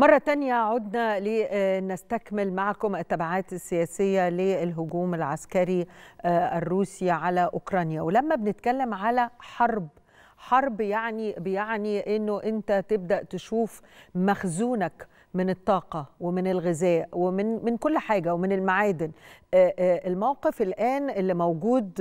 مرة تانية عدنا لنستكمل معكم التبعات السياسية للهجوم العسكري الروسي على أوكرانيا. ولما بنتكلم على حرب يعني أنه أنت تبدأ تشوف مخزونك من الطاقة ومن الغذاء ومن كل حاجة ومن المعادن. الموقف الآن اللي موجود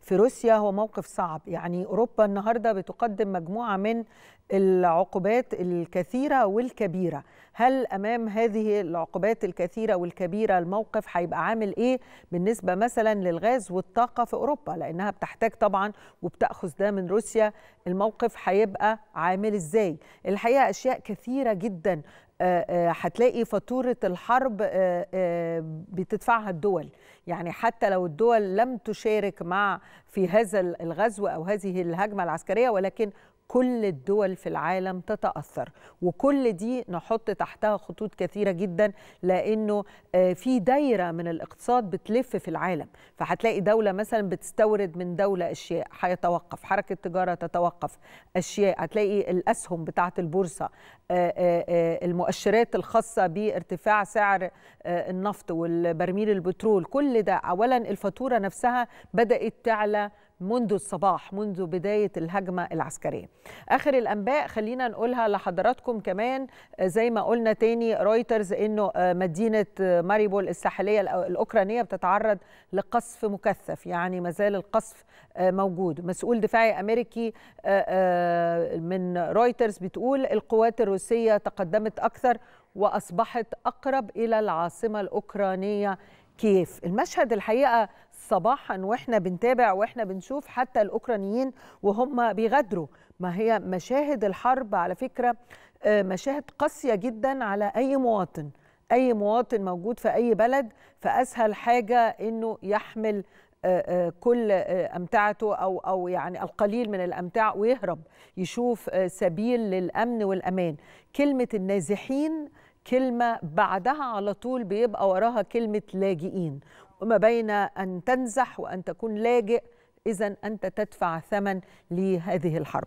في روسيا هو موقف صعب. يعني أوروبا النهاردة بتقدم مجموعة من العقوبات الكثيرة والكبيرة. هل أمام هذه العقوبات الكثيرة والكبيرة الموقف هيبقى عامل إيه بالنسبة مثلا للغاز والطاقة في أوروبا، لأنها بتحتاج طبعا وبتأخذ ده من روسيا؟ الموقف هيبقى عامل إزاي؟ الحقيقة أشياء كثيرة جدا هتلاقي فاتورة الحرب بتدفعها الدول. يعني حتى لو الدول لم تشارك في هذا الغزو أو هذه الهجمة العسكرية، ولكن كل الدول في العالم تتأثر، وكل دي نحط تحتها خطوط كثيرة جدا، لأنه في دايرة من الاقتصاد بتلف في العالم. فهتلاقي دولة مثلا بتستورد من دولة أشياء، هيتوقف حركة التجارة، تتوقف أشياء، هتلاقي الأسهم بتاعة البورصة، المؤشرات الخاصة بارتفاع سعر النفط والبرميل البترول، كل ده. أولا الفاتورة نفسها بدأت تعلى منذ الصباح، منذ بداية الهجمة العسكرية. آخر الأنباء خلينا نقولها لحضراتكم كمان، زي ما قلنا تاني رويترز إنه مدينة ماريبول الساحلية الأوكرانية بتتعرض لقصف مكثف، يعني مازال القصف موجود. مسؤول دفاعي أمريكي من رويترز بتقول القوات الروسية تقدمت أكثر وأصبحت أقرب إلى العاصمة الأوكرانية كييف. المشهد الحقيقة صباحا واحنا بنتابع واحنا بنشوف حتى الأوكرانيين وهم بيغادروا. ما هي مشاهد الحرب على فكرة مشاهد قاسية جدا على أي مواطن موجود في أي بلد. فأسهل حاجة إنه يحمل كل أمتعته أو يعني القليل من الأمتعة ويهرب، يشوف سبيل للأمن والأمان. كلمة النازحين كلمة بعدها على طول بيبقى وراها كلمة لاجئين، وما بين أن تنزح وأن تكون لاجئ إذن أنت تدفع ثمن لهذه الحرب.